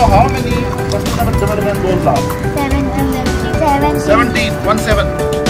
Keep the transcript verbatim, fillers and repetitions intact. know how many percent of seven eleven goes down? seven eleven. seventeen. seventeen. One seven.